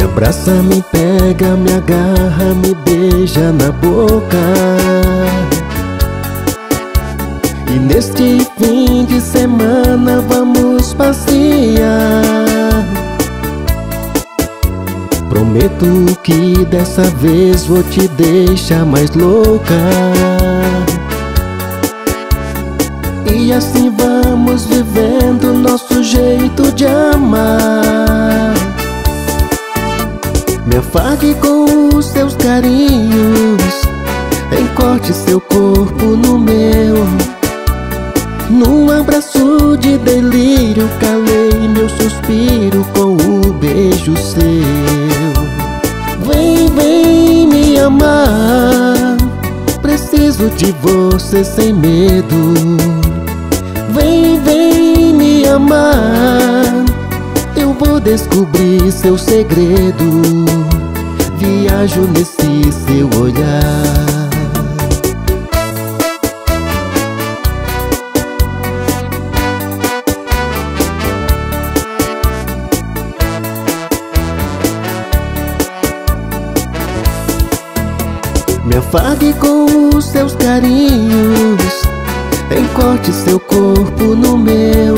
Me abraça, me pega, me agarra, me beija na boca. E neste fim de semana vamos passear. Prometo que dessa vez vou te deixar mais louca. E assim vamos vivendo nosso jeito de amar. Me afague com os seus carinhos, encorte seu corpo no meu. Num abraço de delírio, calei meu suspiro com um beijo seu. Vem, vem me amar, preciso de você sem medo. Vem, vem me amar, eu vou descobrir seu segredo. Viajo nesse seu olhar. Me afague com os seus carinhos, encorte seu corpo no meu.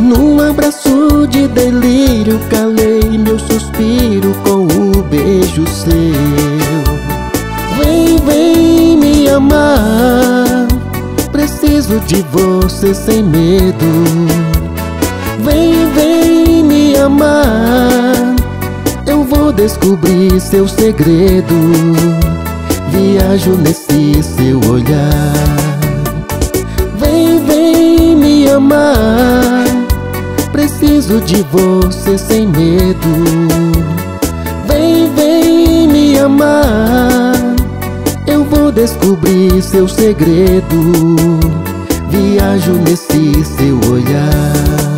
Num abraço de delírio, calei meu suspiro com um beijo seu. Vem, vem me amar, preciso de você sem medo. Vem, vem me amar, eu vou descobrir seu segredo. Viajo nesse seu olhar. Preciso de você sem medo. Vem, vem me amar, eu vou descobrir seu segredo. Viajo nesse seu olhar.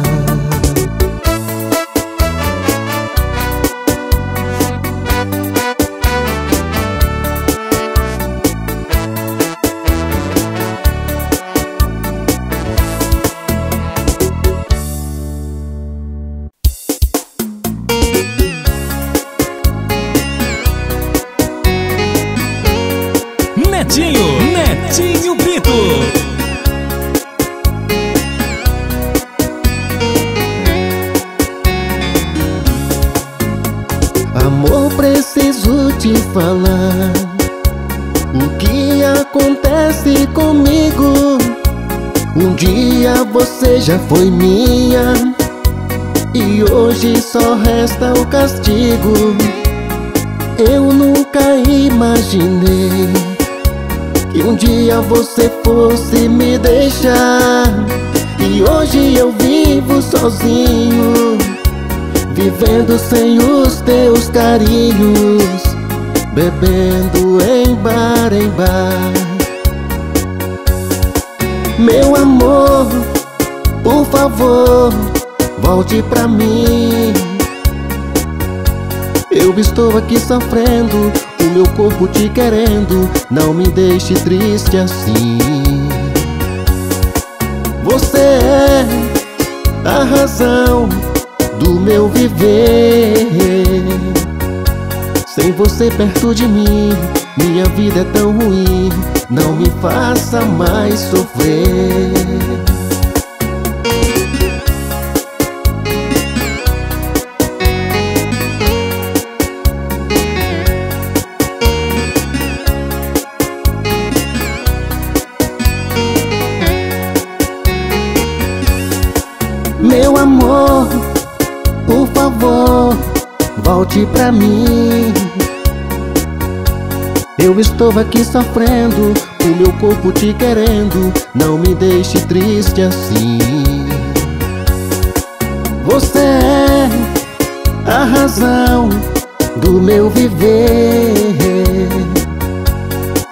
Netinho Brito. Amor, preciso te falar o que acontece comigo. Um dia você já foi minha e hoje só resta o castigo. Eu nunca imaginei que um dia você fosse me deixar. E hoje eu vivo sozinho, vivendo sem os teus carinhos, bebendo em bar, em bar. Meu amor, por favor, volte pra mim. Eu estou aqui sofrendo, o meu corpo te querendo, não me deixe triste assim. Você é a razão do meu viver. Sem você perto de mim, minha vida é tão ruim, não me faça mais sofrer. Meu amor, por favor, volte pra mim. Eu estou aqui sofrendo, o meu corpo te querendo, não me deixe triste assim. Você é a razão do meu viver.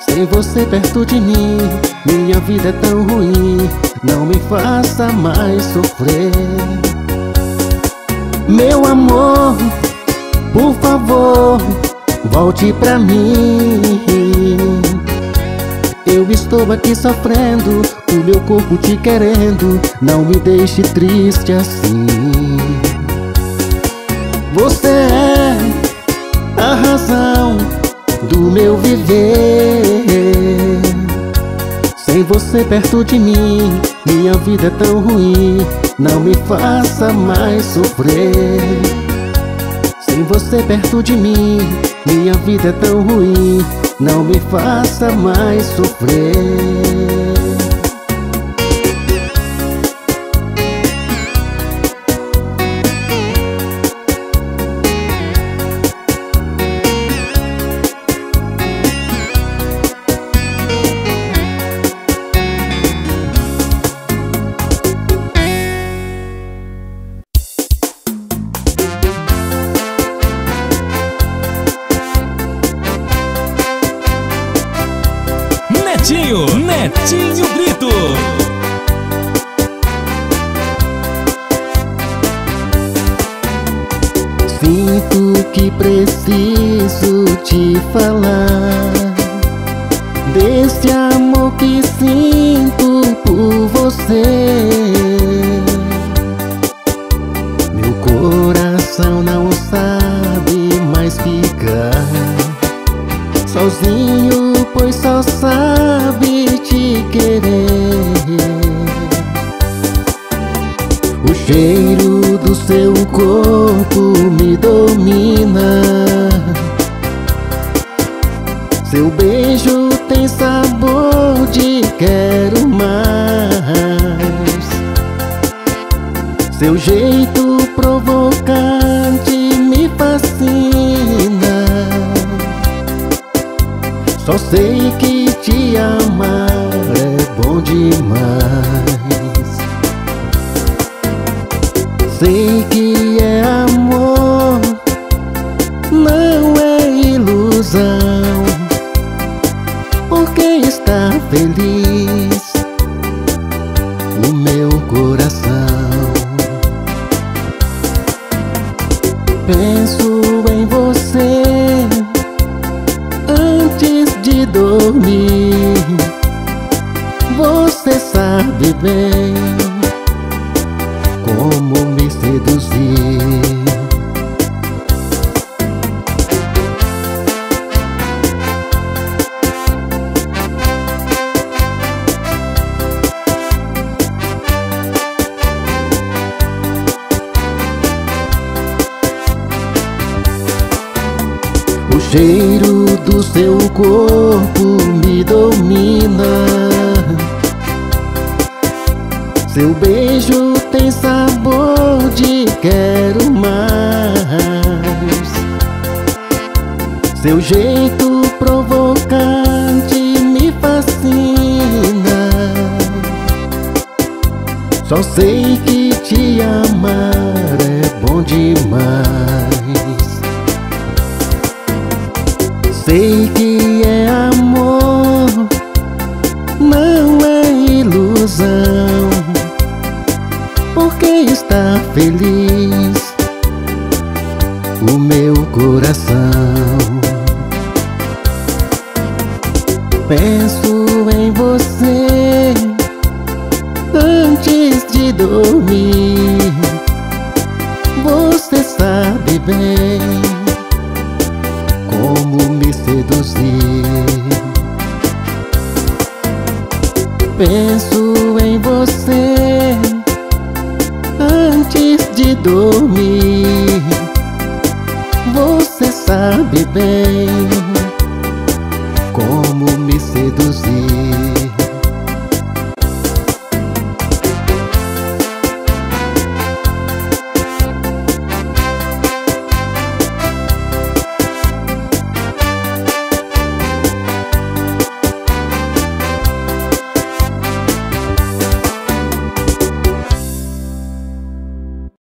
Sem você perto de mim, minha vida é tão ruim, não me faça mais sofrer. Meu amor, por favor, volte pra mim. Eu estou aqui sofrendo, o meu corpo te querendo, não me deixe triste assim. Você é a razão do meu viver. Sem você perto de mim, minha vida é tão ruim. Não me faça mais sofrer. Sem você perto de mim, minha vida é tão ruim. Não me faça mais sofrer. Netinho Brito. Sinto que preciso te falar desse amor que sinto por você. Meu coração não sabe mais ficar sozinho, pois só sabe te querer. O cheiro do seu corpo me domina. Seu beijo tem sabor de quero mais. Seu jeito provocante me fascina. Só sei que te amar é bom demais. Sei que é amor, não é ilusão. Porque está feliz o meu coração. Penso em você antes de dormir. Você sabe bem como me seduzir. O cheiro do seu corpo me domina. Seu beijo tem sabor de quero mais. Seu jeito provocante me fascina. Só sei que te amar é bom demais. Sei que é amor, não é ilusão. Porque está feliz o meu coração. Penso em você antes de dormir. Você sabe bem como me seduzir. Penso em você antes de dormir. Você sabe bem